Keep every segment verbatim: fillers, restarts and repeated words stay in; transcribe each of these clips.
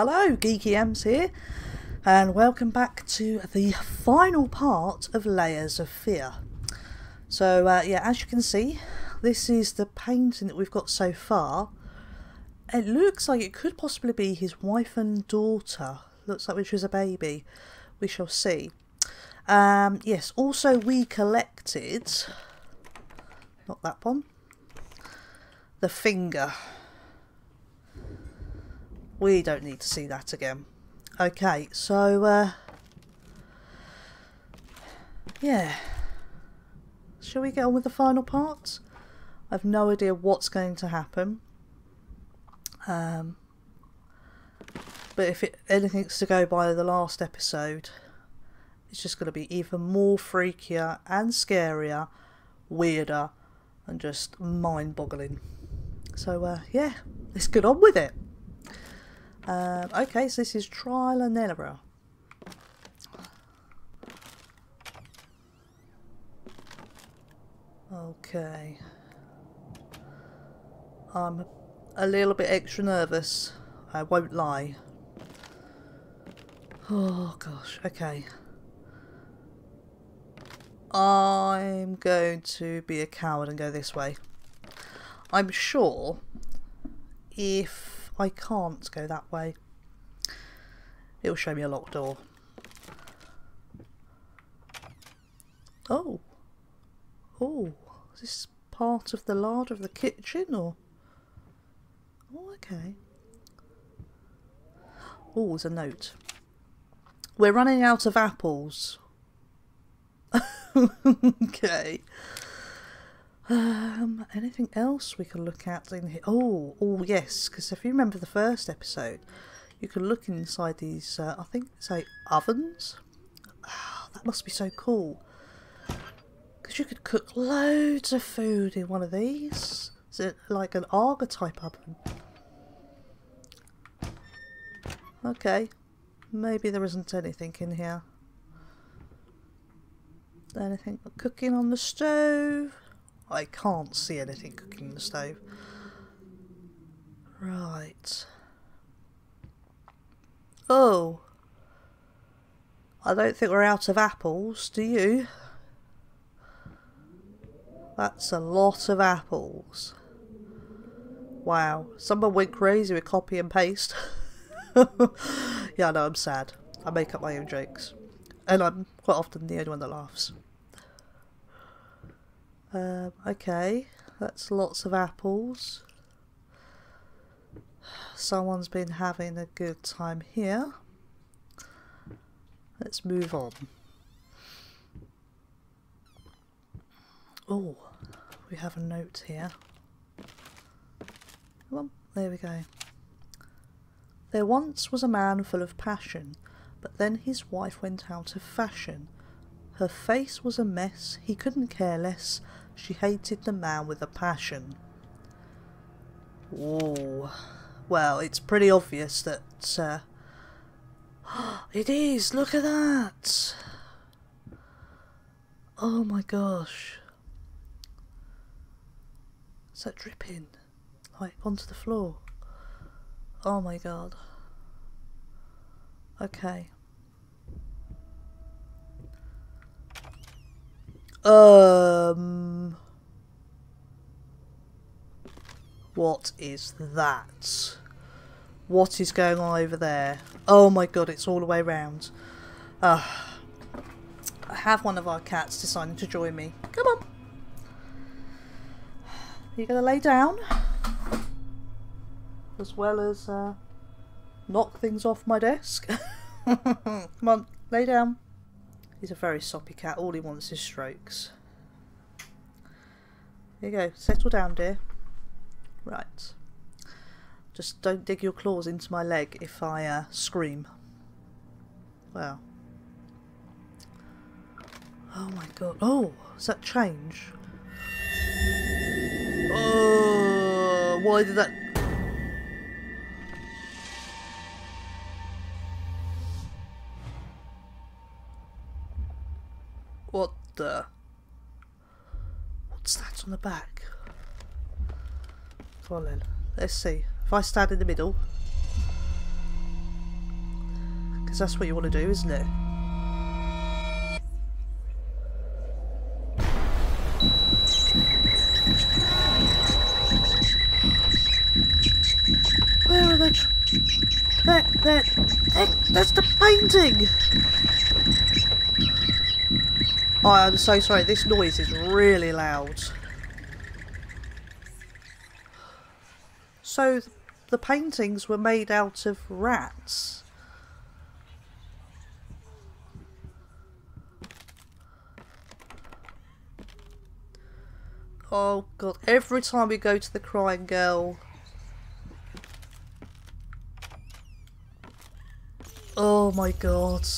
Hello, Geeky Ems here, and welcome back to the final part of Layers of Fear. So uh, yeah, as you can see, this is the painting that we've got so far. It looks like it could possibly be his wife and daughter. Looks like when she was a baby. We shall see. Um, yes, also we collected, not that one, the finger. We don't need to see that again. Okay, so, uh, yeah. Shall we get on with the final part? I've no idea what's going to happen. Um, but if it, anything's to go by the last episode, it's just going to be even more freakier and scarier, weirder, and just mind-boggling. So, uh, yeah, let's get on with it. Um, okay, so this is trial and error. Okay. I'm a little bit extra nervous, I won't lie. Oh gosh, okay. I'm going to be a coward and go this way. I'm sure if I can't go that way, it'll show me a locked door. Oh. Oh. Is this part of the larder of the kitchen or? Oh, okay. Oh, there's a note. We're running out of apples. Okay. Um, anything else we can look at in here? Oh, oh yes, because if you remember the first episode, you can look inside these, uh, I think, say, ovens. Oh, that must be so cool. Because you could cook loads of food in one of these. Is it like an archetype oven? Okay, maybe there isn't anything in here. Anything but cooking on the stove? I can't see anything cooking in the stove. Right. Oh. I don't think we're out of apples, do you? That's a lot of apples. Wow. Someone went crazy with copy and paste. Yeah, I know, I'm sad. I make up my own jokes. And I'm quite often the only one that laughs. Um, okay, that's lots of apples. Someone's been having a good time here. Let's move on. Oh, we have a note here. Come on, there we go. There once was a man full of passion, but then his wife went out of fashion. Her face was a mess, he couldn't care less, she hated the man with a passion. Whoa. Well, it's pretty obvious that... Uh, it is! Look at that! Oh my gosh. Is that dripping? Like, onto the floor. Oh my god. Okay. Um, what is that? What is going on over there? Oh my god, it's all the way round. Uh, I have one of our cats deciding to join me. Come on. You're going to lay down, as well as uh, knock things off my desk. Come on, lay down. He's a very soppy cat, all he wants is strokes. There you go, settle down, dear. Right. Just don't dig your claws into my leg if I uh, scream. Well. Oh my god. Oh, does that change? Oh, why did that... What the? What's that on the back? Come on then. Let's see. If I stand in the middle. Because that's what you want to do, isn't it? Where are they? That, that, that, that's the painting! Oh, I'm so sorry, this noise is really loud. So, the paintings were made out of rats. Oh god, every time we go to the crying girl. Oh my god.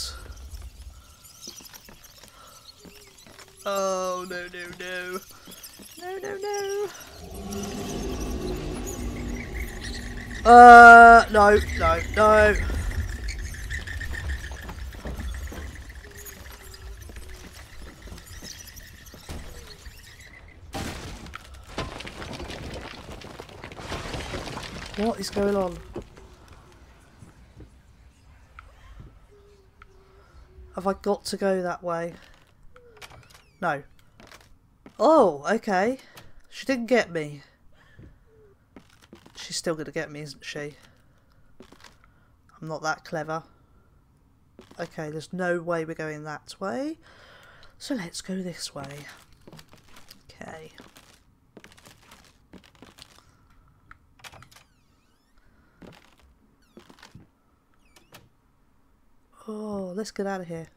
Oh no no no. No no no. Uh no no no. What is going on? Have I got to go that way? No. Oh, okay. She didn't get me. She's still gonna get me, isn't she? I'm not that clever. Okay, there's no way we're going that way. So let's go this way. Okay. Oh, let's get out of here.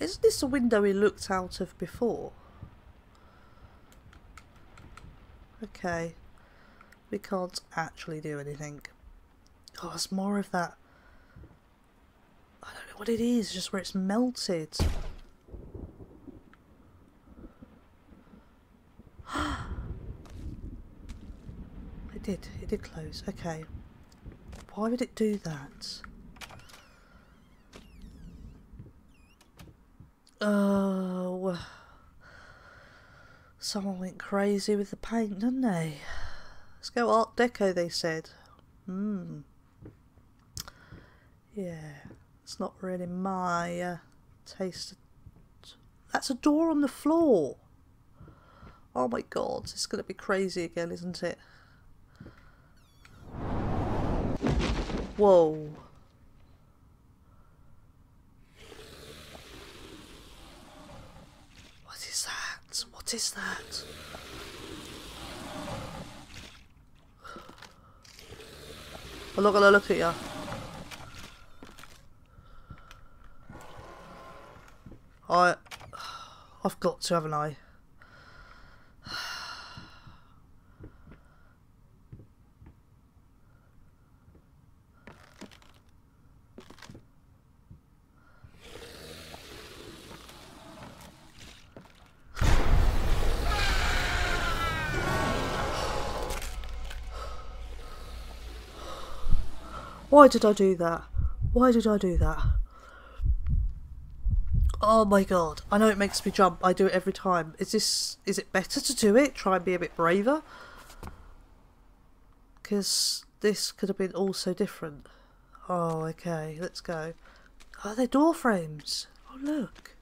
Isn't this the window we looked out of before? Okay. We can't actually do anything. Oh, it's more of that. I don't know what it is, just where it's melted. It did. It did close. Okay. Why would it do that? Oh. Someone went crazy with the paint, didn't they? Let's go Art Deco, they said. Hmm. Yeah. It's not really my uh, taste. That's a door on the floor. Oh my god. It's going to be crazy again, isn't it? Whoa. What is that? What is that? I'm not gonna look at you. I... I've got to, haven't I? Why did I do that? Why did I do that? Oh my god. I know it makes me jump. I do it every time. Is this... is it better to do it? Try and be a bit braver? Because this could have been all so different. Oh, okay. Let's go. Oh, they're door frames. Oh, look.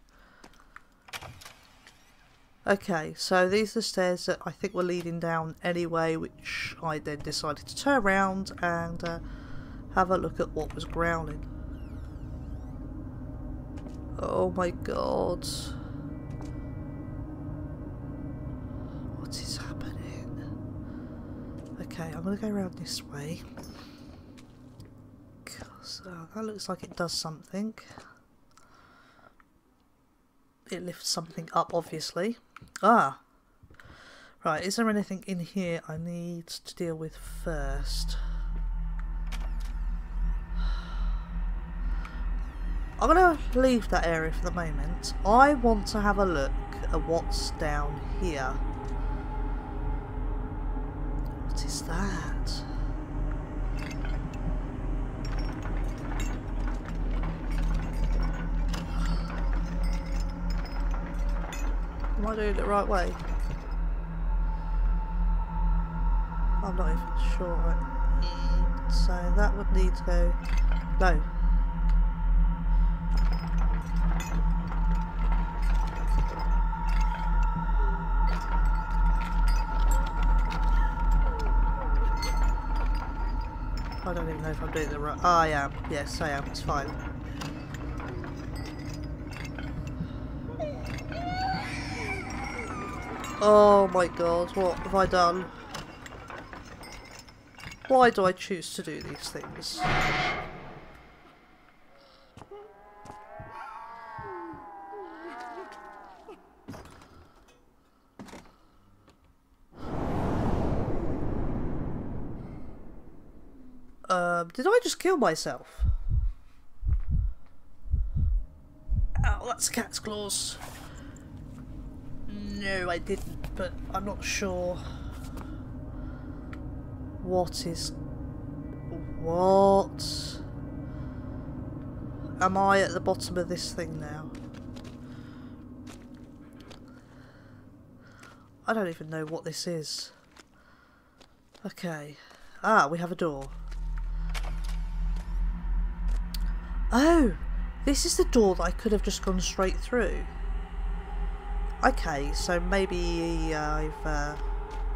Okay, so these are the stairs that I think were leading down anyway, which I then decided to turn around and... Uh, have a look at what was growling. Oh my god. What is happening? Okay, I'm going to go around this way. So that looks like it does something. It lifts something up, obviously. Ah! Right, is there anything in here I need to deal with first? I'm going to leave that area for the moment. I want to have a look at what's down here. What is that? Am I doing it the right way? I'm not even sure. so that would need to go low. I don't even know if I'm doing the right... Oh, I am. Yes, I am. It's fine. Oh my god, what have I done? Why do I choose to do these things? Um, did I just kill myself? Oh, that's a cat's claws. No, I didn't, but I'm not sure what is... What? Am I at the bottom of this thing now? I don't even know what this is. Okay. Ah, we have a door. Oh! This is the door that I could have just gone straight through. Okay, so maybe I've, uh,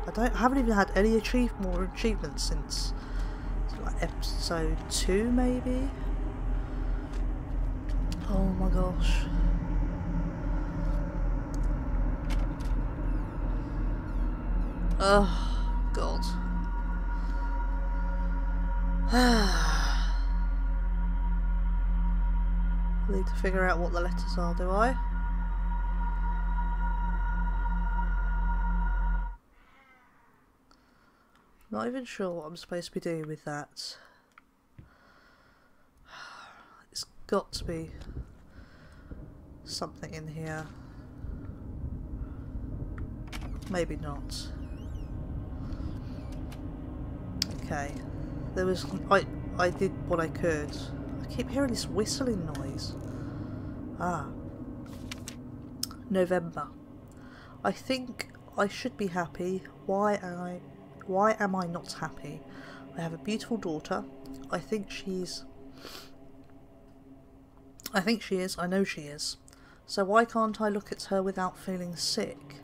I don't, I haven't even had any achieve more achievements since like episode two, maybe? Oh my gosh. Oh, God. I need to figure out what the letters are, do I? Not even sure what I'm supposed to be doing with that. It's got to be something in here. Maybe not. Okay. There was... I, I did what I could. I keep hearing this whistling noise. Ah. November. I think I should be happy. Why am I... Why am I not happy? I have a beautiful daughter. I think she's... I think she is. I know she is. So why can't I look at her without feeling sick?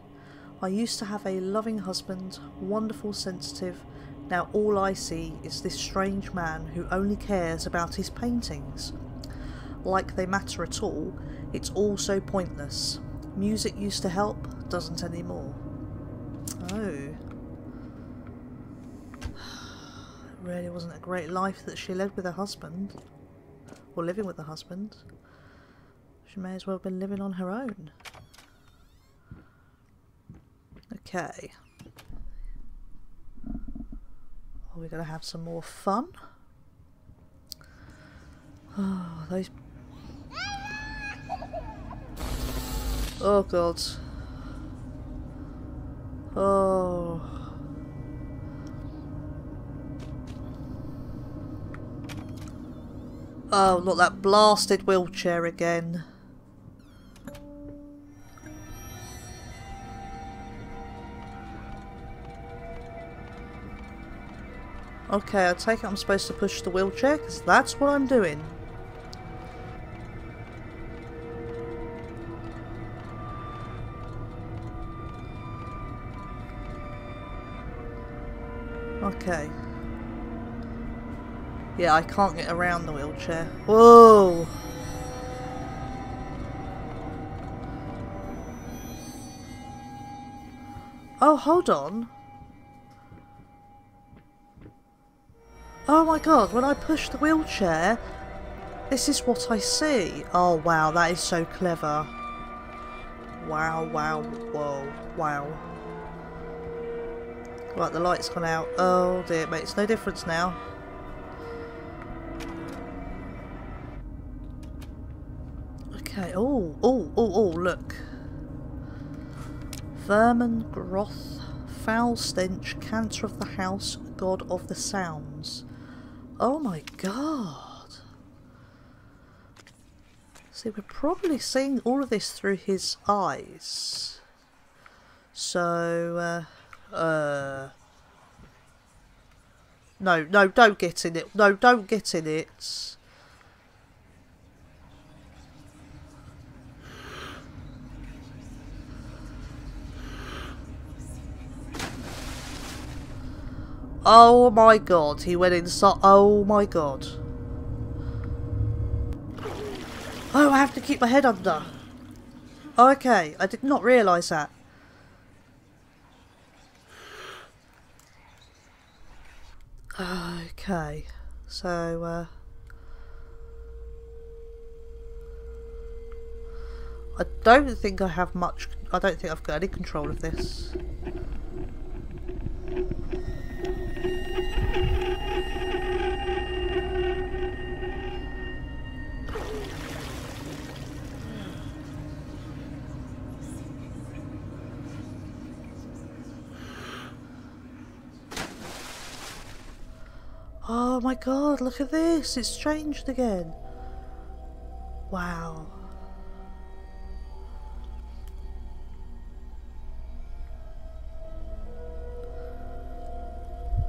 I used to have a loving husband, wonderful, sensitive. Now all I see is this strange man who only cares about his paintings. Like they matter at all. It's all so pointless. Music used to help, doesn't anymore. Oh... Really wasn't a great life that she led with her husband, or living with her husband. She may as well have been living on her own. Okay. Are we going to have some more fun? Oh, those... Oh, God. Oh... Oh, not that blasted wheelchair again. Okay, I take it I'm supposed to push the wheelchair, because that's what I'm doing. Okay. Yeah, I can't get around the wheelchair. Whoa! Oh, hold on. Oh my god, when I push the wheelchair, this is what I see. Oh wow, that is so clever. Wow, wow, whoa, wow. Right, the light's gone out. Oh dear, it makes no difference now. Okay, oh, oh, oh, oh, look. Vermin, Groth, Foul Stench, Cancer of the House, God of the Sounds. Oh my god. See, we're probably seeing all of this through his eyes. So, uh, uh... No, no, don't get in it. No, don't get in it. Oh my god, he went inside. Oh my god. Oh, I have to keep my head under. Oh, okay, I did not realise that. Okay, so, uh... I don't think I have much... I don't think I've got any control of this. Oh my god, look at this, it's changed again. Wow.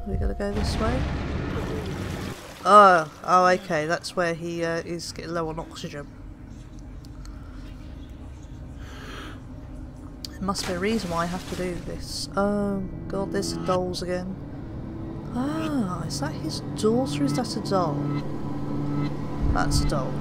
We're gonna go this way. Oh, oh okay, that's where he uh, is getting low on oxygen. There must be a reason why I have to do this. Oh god, there's the dolls again. Ah, is that his daughter? Is that a doll? That's a doll.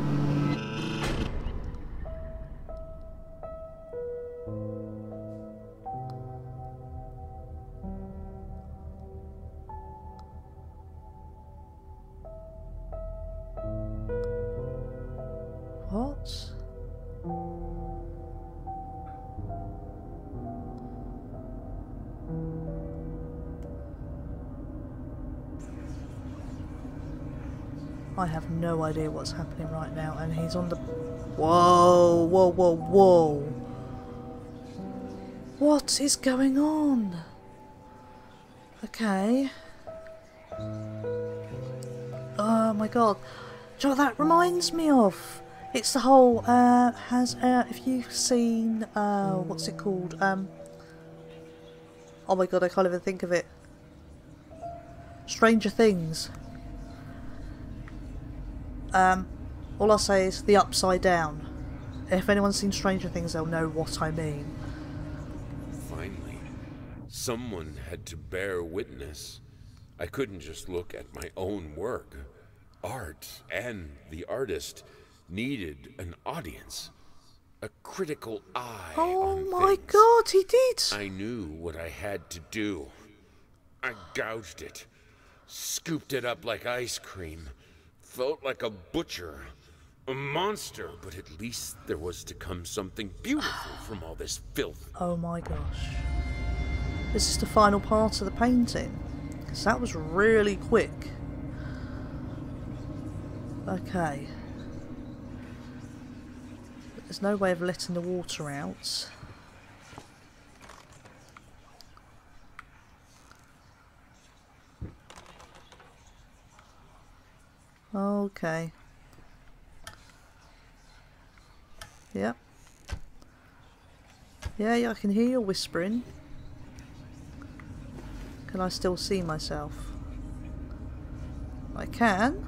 What? I have no idea what's happening right now, and he's on the... Whoa, whoa, whoa, whoa. What is going on? Okay. Oh my god. Do you know what that reminds me of? It's the whole, uh, has, uh, if you've seen, uh, what's it called? Um, oh my god, I can't even think of it. Stranger Things. Um, all I'll say is the upside down. If anyone's seen Stranger Things, they'll know what I mean. Finally, someone had to bear witness. I couldn't just look at my own work. Art and the artist needed an audience. A critical eye. Oh my god, he did! I knew what I had to do. I gouged it. Scooped it up like ice cream. Felt like a butcher, a monster, but at least there was to come something beautiful from all this filth. Oh my gosh. This is the final part of the painting, because that was really quick. Okay. But there's no way of letting the water out. Okay. Yep. Yeah, yeah, I can hear you whispering. Can I still see myself? I can.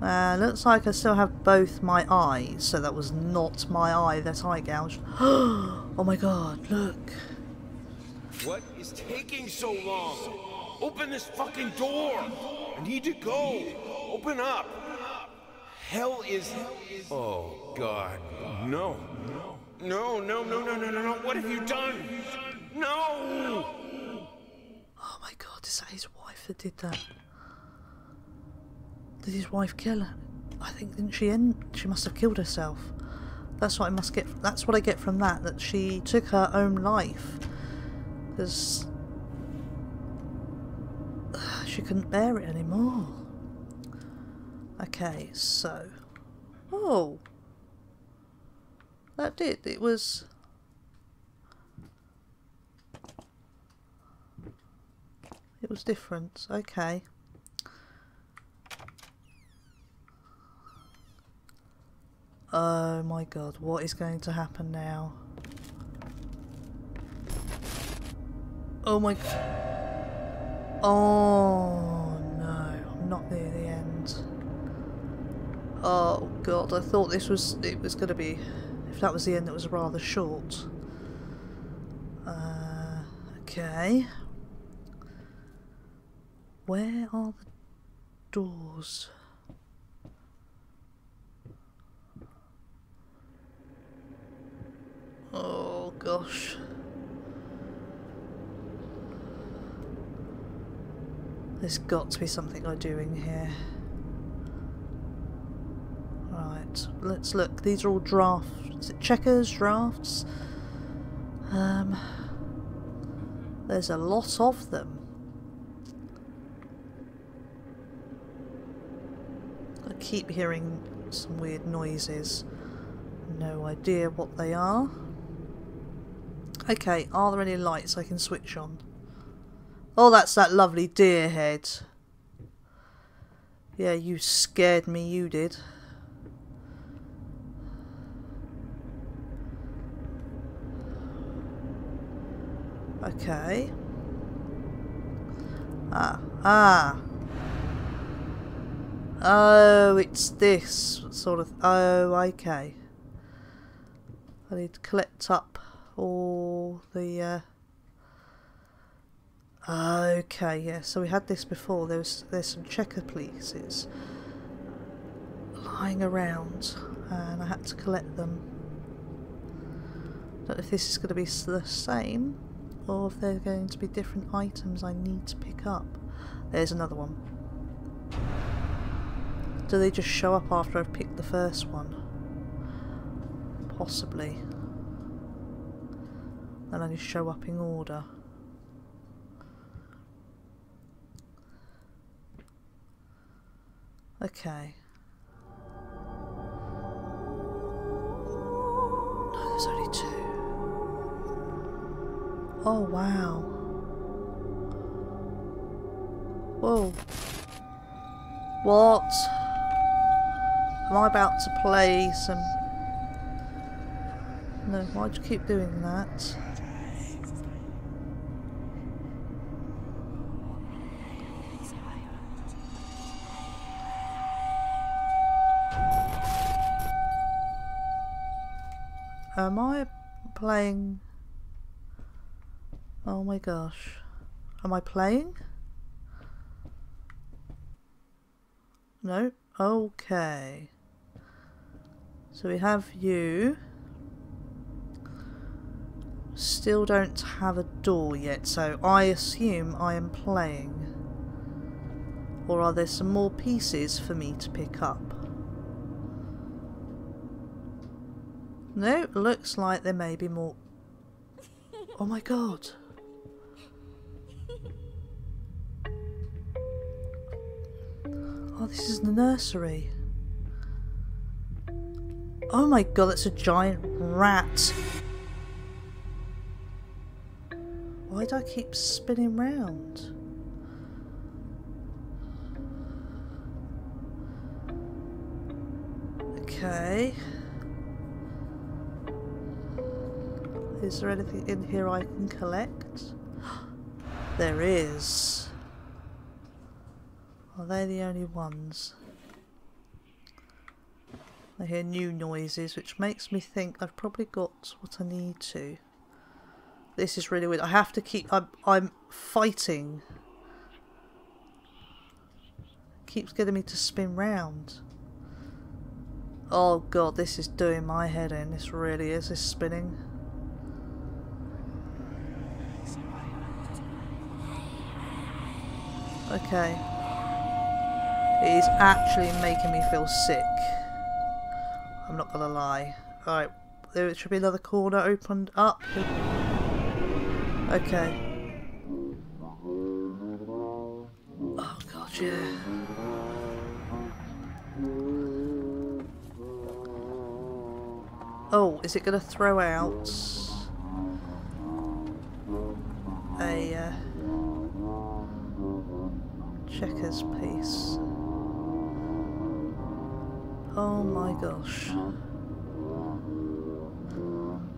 Uh, looks like I still have both my eyes, so that was not my eye that I gouged. Oh my god, look. What is taking so long? Open this fucking door! I need to go! Open up! Hell is... Oh, God. No. No, no, no, no, no, no, no. What have you done? No! Oh, my God. Is that his wife that did that? Did his wife kill her? I think, didn't she end... She must have killed herself. That's what I must get... That's what I get from that. That she took her own life. Because... she couldn't bear it anymore. Okay, so... Oh! That did, it was... It was different, okay. Oh my god, what is going to happen now? Oh my... Oh no. not near the end. Oh god, I thought this was, it was going to be, if that was the end, it was rather short. Uh, okay. Where are the doors? Oh gosh. There's got to be something I'm doing here. Right, let's look. These are all drafts. Is it checkers, drafts? Um, there's a lot of them. I keep hearing some weird noises. No idea what they are. Okay, are there any lights I can switch on? Oh, that's that lovely deer head. Yeah, you scared me, you did. Okay. Ah, ah. Oh, it's this sort of... Oh, okay. I need to collect up all the... Uh, Okay, yeah, so we had this before. There was, there's some checker pieces lying around and I had to collect them. I don't know if this is going to be the same or if they're going to be different items I need to pick up. There's another one. Do they just show up after I've picked the first one? Possibly. They'll only show up in order. Okay. No, there's only two. Oh, wow. Whoa. What? Am I about to play some... No, why'd you keep doing that? Am I playing? Oh my gosh. Am I playing? No? Okay. So we have you. Still don't have a door yet, so I assume I am playing. Or are there some more pieces for me to pick up? No, looks like there may be more. Oh my god. Oh, this is the nursery. Oh my god, that's a giant rat. Why do I keep spinning round? Okay. Is there anything in here I can collect? There is. Are they the only ones? I hear new noises, which makes me think I've probably got what I need to. This is really weird. I have to keep... I'm, I'm fighting. It keeps getting me to spin round. Oh god, this is doing my head in. This really is. This spinning. Okay. It is actually making me feel sick. I'm not gonna lie. Alright, there should be another corner opened up. Okay. Oh god, yeah. Oh, is it gonna throw out a uh, checkers piece? Oh my gosh.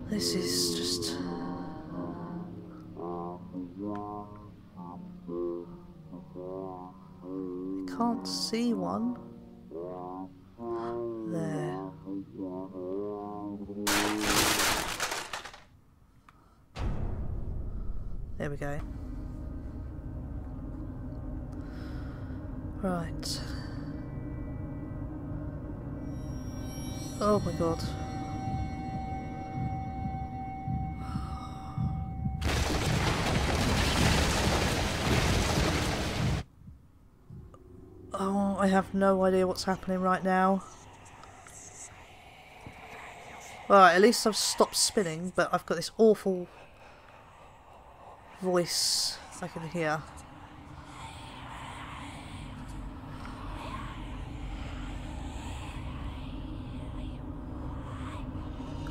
This is just... It can't see one. There. There we go. Right. Oh my god. Oh, I have no idea what's happening right now. Alright, at least I've stopped spinning, but I've got this awful voice I can hear.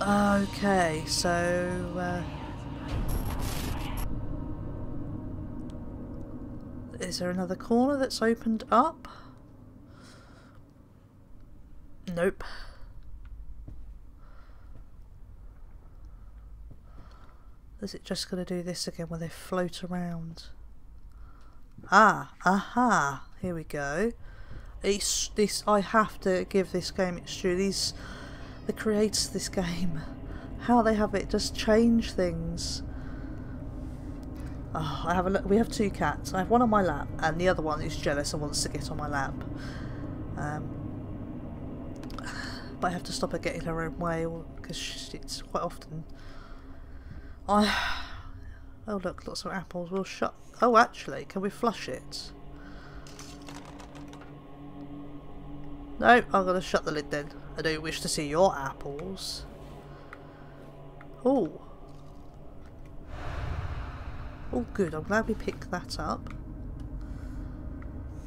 Okay, so uh, is there another corner that's opened up? Nope. Is it just going to do this again where they float around? Ah, aha, here we go. It's, this, I have to give this game its due. These, the creators of this game, how they have it just change things. Oh, I have a look. We have two cats. I have one on my lap, and the other one is jealous and wants to get on my lap. Um, but I have to stop her getting her own way because it's quite often. I oh look, lots of apples. We'll shut. Oh, actually, can we flush it? No, I'm gonna shut the lid then. I don't wish to see your apples. Oh. Oh good, I'm glad we picked that up.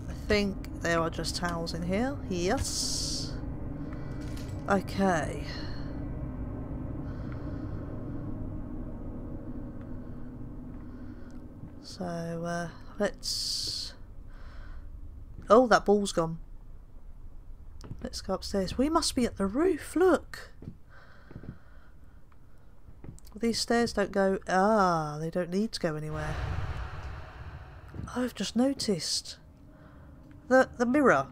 I think there are just towels in here. Yes. Okay. So uh, let's... Oh, that ball's gone. Let's go upstairs. We must be at the roof, look. These stairs don't go... Ah, they don't need to go anywhere. I've just noticed. The, the mirror.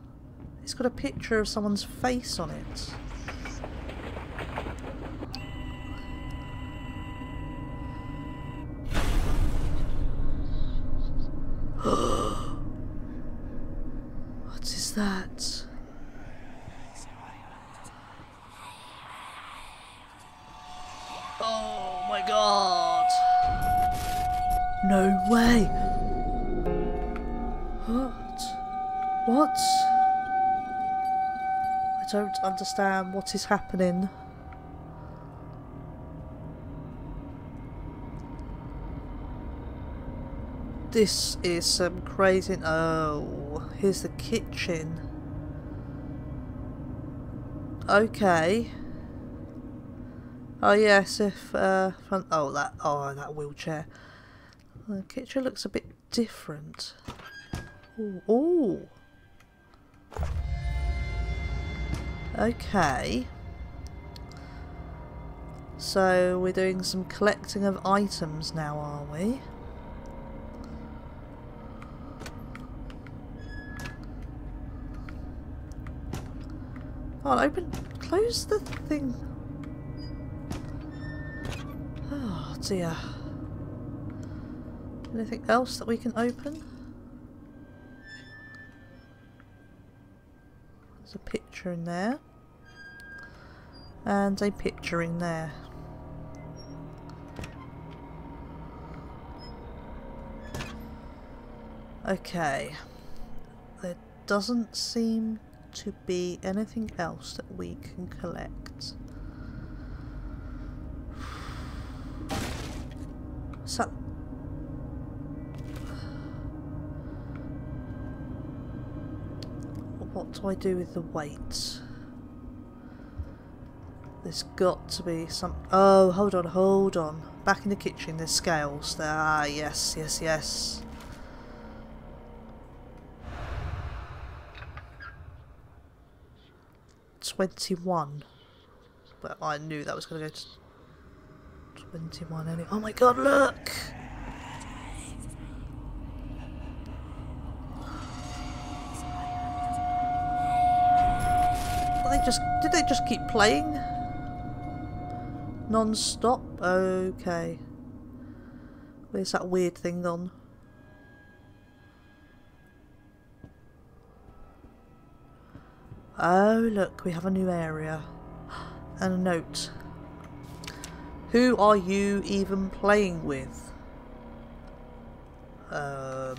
It's got a picture of someone's face on it. What is that? Oh my god! No way! What? What? I don't understand what is happening. This is some crazy... Oh, here's the kitchen. Okay. Oh yes, if uh, front, oh that, oh that wheelchair. The kitchen looks a bit different. Ooh, ooh. Okay. So we're doing some collecting of items now, are we? Oh, open, close the thing. Dear. Anything else that we can open? There's a picture in there. And a picture in there. Okay. There doesn't seem to be anything else that we can collect. So, what do I do with the weight? There's got to be some... Oh, hold on, hold on. Back in the kitchen, there's scales there. Ah, yes, yes, yes. twenty-one. But I knew that was going to go to... twenty-one, only. Oh my god, look! just did they just keep playing non-stop? Okay. Where's that weird thing gone? Oh, look, we have a new area. And a note. Who are you even playing with? Um,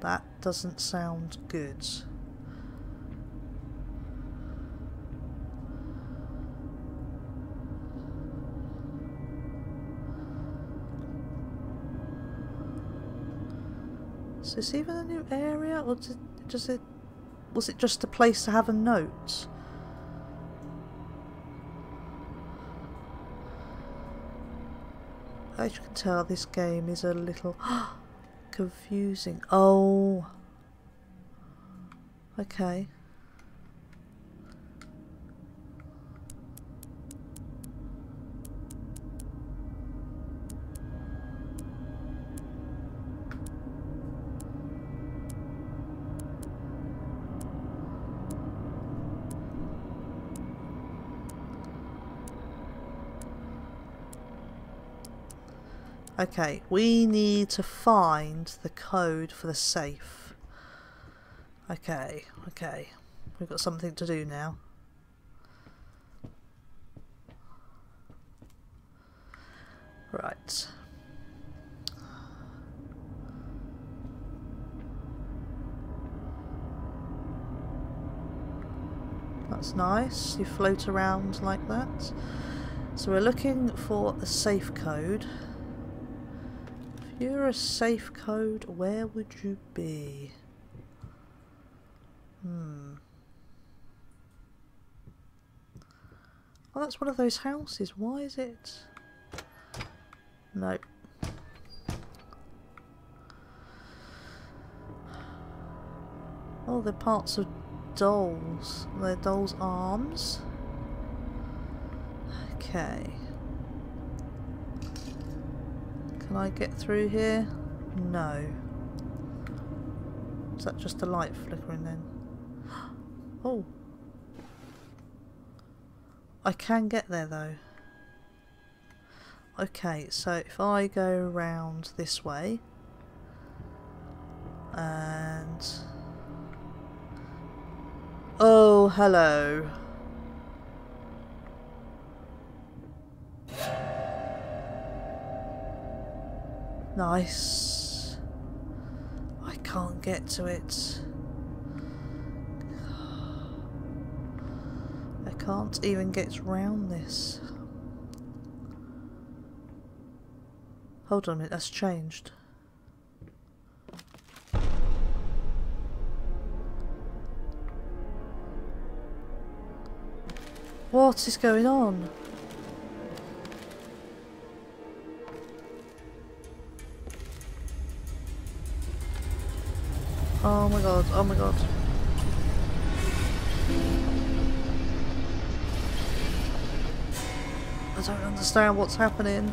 that doesn't sound good. Is this even a new area, or does it, does it, was it just a place to have a note? As you can tell, this game is a little confusing. Oh, okay. Okay, we need to find the code for the safe. Okay, okay. We've got something to do now. Right. That's nice. You float around like that. So we're looking for a safe code. You're a safe code, where would you be? Hmm. Oh, that's one of those houses. Why is it? No. Oh, they're parts of dolls. They're dolls' arms. Okay. Can I get through here? No. Is that just a light flickering then? Oh. I can get there though. Okay, so if I go around this way and... Oh, hello. Nice. I can't get to it. I can't even get round this. Hold on a minute, that's changed. What is going on? Oh my god, oh my god. I don't understand what's happening.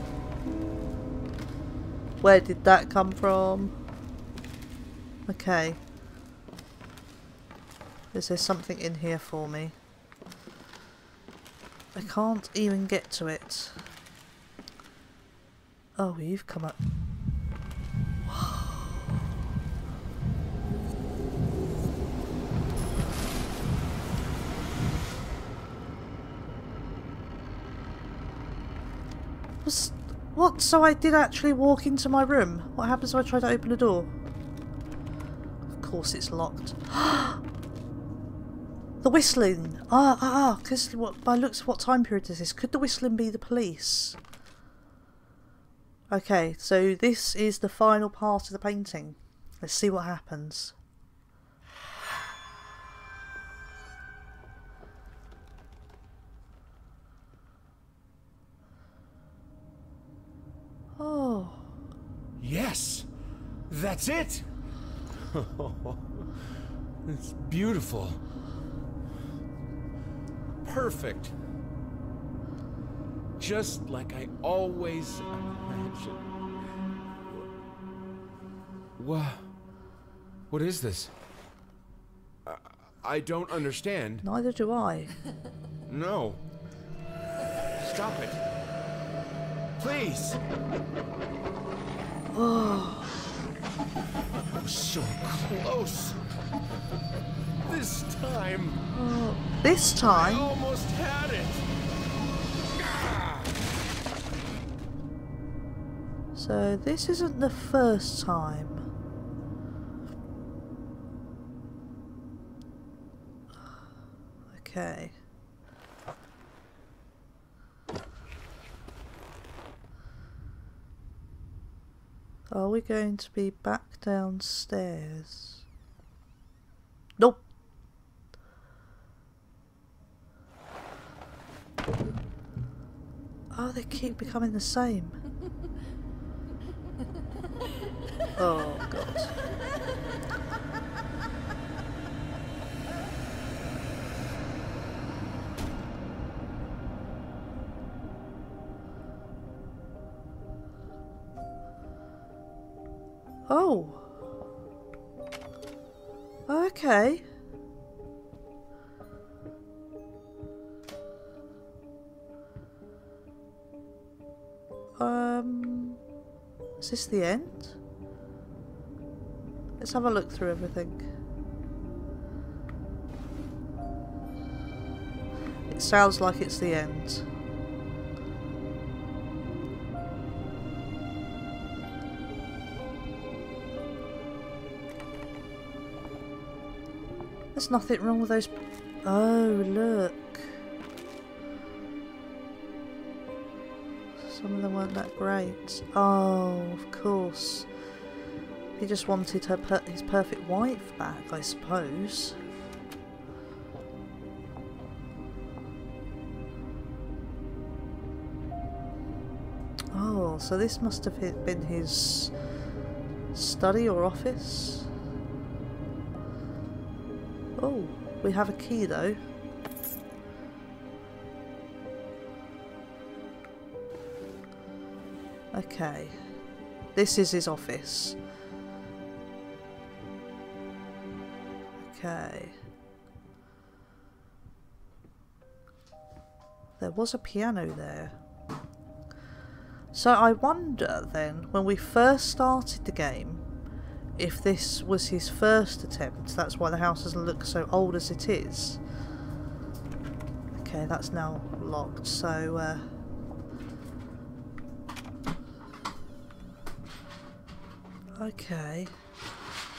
Where did that come from? Okay. Is there something in here for me? I can't even get to it. Oh, you've come up. What? So I did actually walk into my room. What happens if I try to open the door? Of course it's locked. The whistling! Ah, ah, ah. Because by looks of what time period is this? Could the whistling be the police? Okay, so this is the final part of the painting. Let's see what happens. Oh. Yes! That's it! It's beautiful. Perfect. Just like I always imagined. What? What is this? I don't understand. Neither do I. No. Stop it. Please. Oh. So close. This time. Oh, this time. I almost had it. Ah. So this isn't the first time. Okay. Are we going to be back downstairs? Nope. Oh, they keep becoming the same. Oh, God. Oh. Okay. Um, is this the end? Let's have a look through everything. It sounds like it's the end. There's nothing wrong with those... Oh, look. Some of them weren't that great. Oh, of course. He just wanted her per his perfect wife back, I suppose. Oh, so this must have been his study or office. Oh, we have a key though. Okay. This is his office. Okay. There was a piano there. So I wonder then, when we first started the game, if this was his first attempt, that's why the house doesn't look so old as it is. Okay, that's now locked, so... Uh, okay.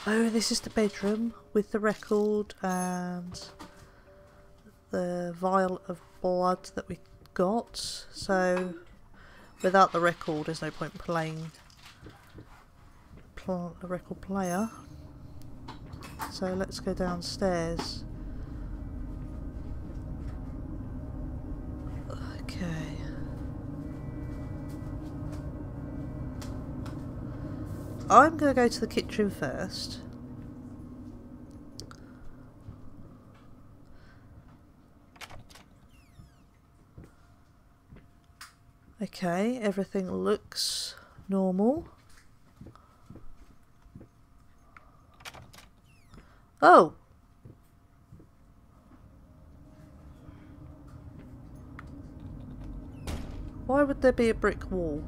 Oh, this is the bedroom with the record and the vial of blood that we got. So, without the record, there's no point playing... the record player. So let's go downstairs. Okay. I'm going to go to the kitchen first. Okay, everything looks normal. Oh! Why would there be a brick wall?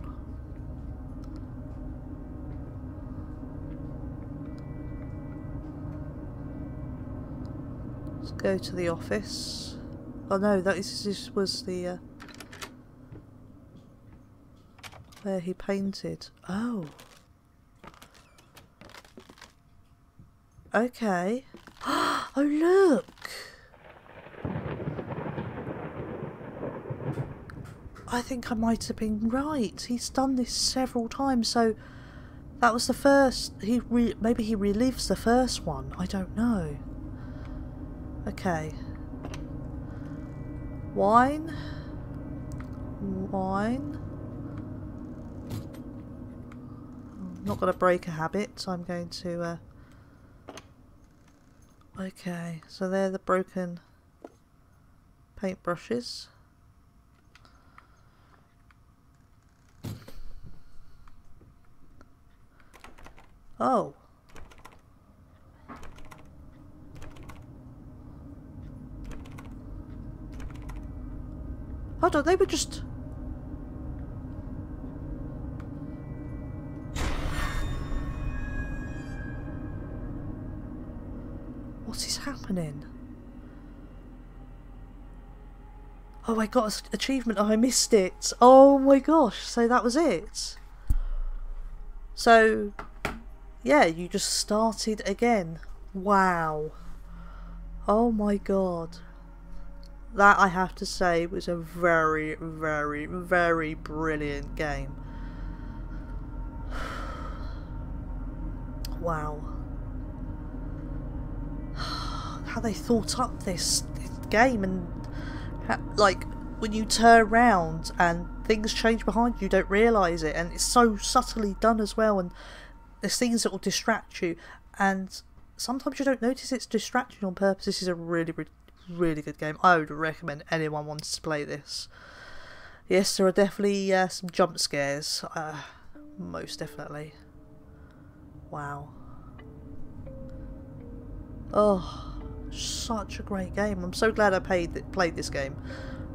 Let's go to the office. Oh no, that is, this was the... Uh, where he painted. Oh! Okay. Oh, look! I think I might have been right. He's done this several times, so that was the first. He re maybe he relives the first one. I don't know. Okay. Wine. Wine. I'm not going to break a habit, so I'm going to... Uh, Okay, so they're the broken paintbrushes. Oh. harder. They were just... What is happening? Oh, I got an achievement. Oh, I missed it. Oh my gosh. So that was it. So, yeah, you just started again. Wow. Oh my god. That, I have to say, was a very, very, very brilliant game. Wow. How they thought up this game, and how, like, when you turn around and things change behind you, you don't realise it, and it's so subtly done as well, and there's things that will distract you, and sometimes you don't notice it's distracting on purpose. This is a really, really, really good game. I would recommend anyone wants to play this. Yes, there are definitely uh, some jump scares, uh, most definitely. Wow. Oh, such a great game. I'm so glad I paid th played this game,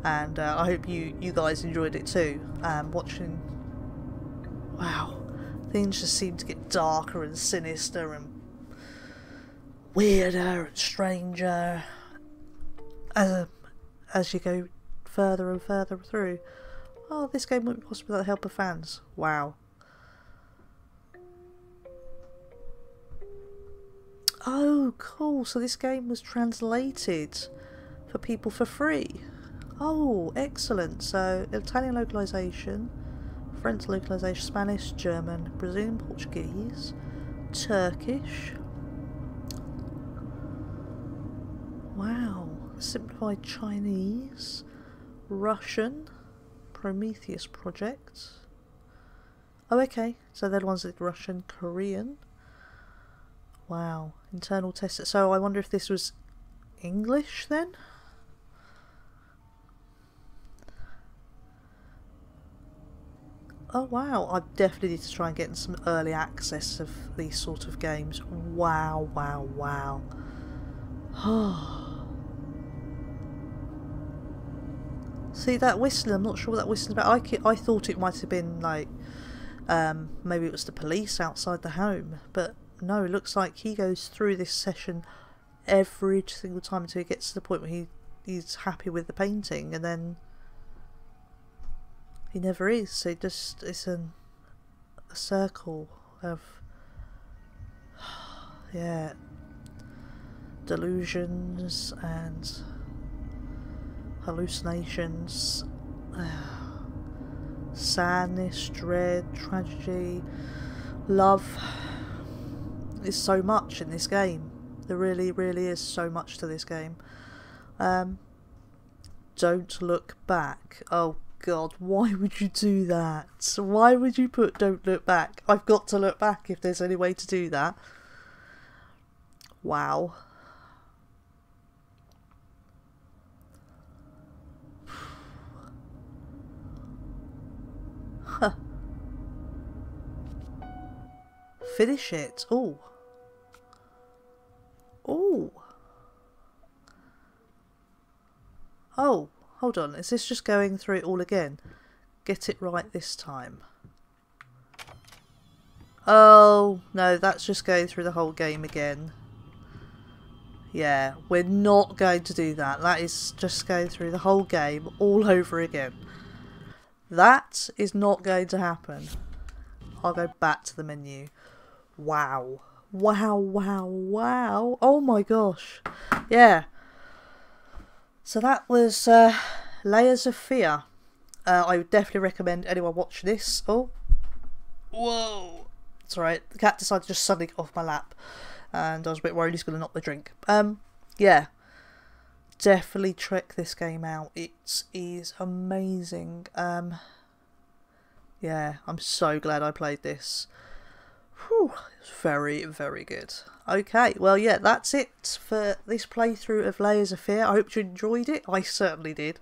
and uh, I hope you, you guys enjoyed it too. Um, watching... Wow. Things just seem to get darker and sinister and weirder and stranger um, as you go further and further through. Oh, this game wouldn't be possible without the help of fans. Wow. Oh, cool. So this game was translated for people for free. Oh, excellent. So Italian localization, French localization, Spanish, German, Brazilian, Portuguese, Turkish. Wow. Simplified Chinese, Russian, Prometheus Project. Oh, okay. So they're the ones that Russian, Korean. Wow. Internal test. So I wonder if this was English then? Oh wow, I definitely need to try and get in some early access of these sort of games. Wow, wow, wow. See that whistle? I'm not sure what that whistle's about. I, I thought it might have been like, um, maybe it was the police outside the home, but no, it looks like he goes through this session every single time until he gets to the point where he, he's happy with the painting, and then he never is. So it just, it's an, a circle of, yeah, delusions and hallucinations, sadness, dread, tragedy, love. There's so much in this game. There really, really is so much to this game. Um, don't look back. Oh god, why would you do that? Why would you put don't look back? I've got to look back if there's any way to do that. Wow. Huh. Finish it. Oh. Oh. Oh, hold on. Is this just going through it all again? Get it right this time. Oh, no, that's just going through the whole game again. Yeah, we're not going to do that. That is just going through the whole game all over again. That is not going to happen. I'll go back to the menu. Wow. Wow, wow, wow. Oh my gosh. Yeah. So that was uh, Layers of Fear. Uh, I would definitely recommend anyone watch this. Oh. Whoa. It's alright. The cat decided to just suddenly get off my lap. And I was a bit worried he's going to knock the drink. Um, yeah. Definitely check this game out. It is amazing. Um, yeah. I'm so glad I played this. Whew, very, very good. Okay, well, yeah, that's it for this playthrough of Layers of Fear. I hope you enjoyed it. I certainly did.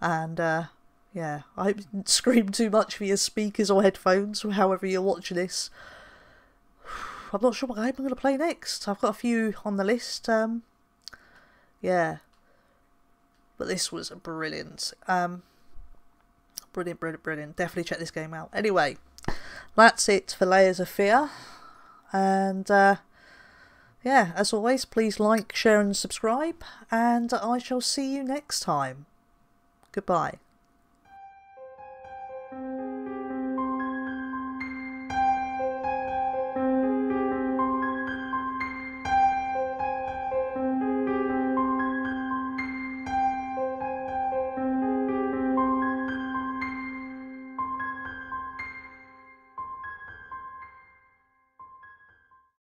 And, uh, yeah, I hope you didn't scream too much for your speakers or headphones, or however you're watching this. I'm not sure what game I'm going to play next. I've got a few on the list. Um, yeah. But this was brilliant. Um, Brilliant, brilliant, brilliant. Definitely check this game out. Anyway, that's it for Layers of Fear. And uh, yeah, as always, please like, share and subscribe. And I shall see you next time. Goodbye.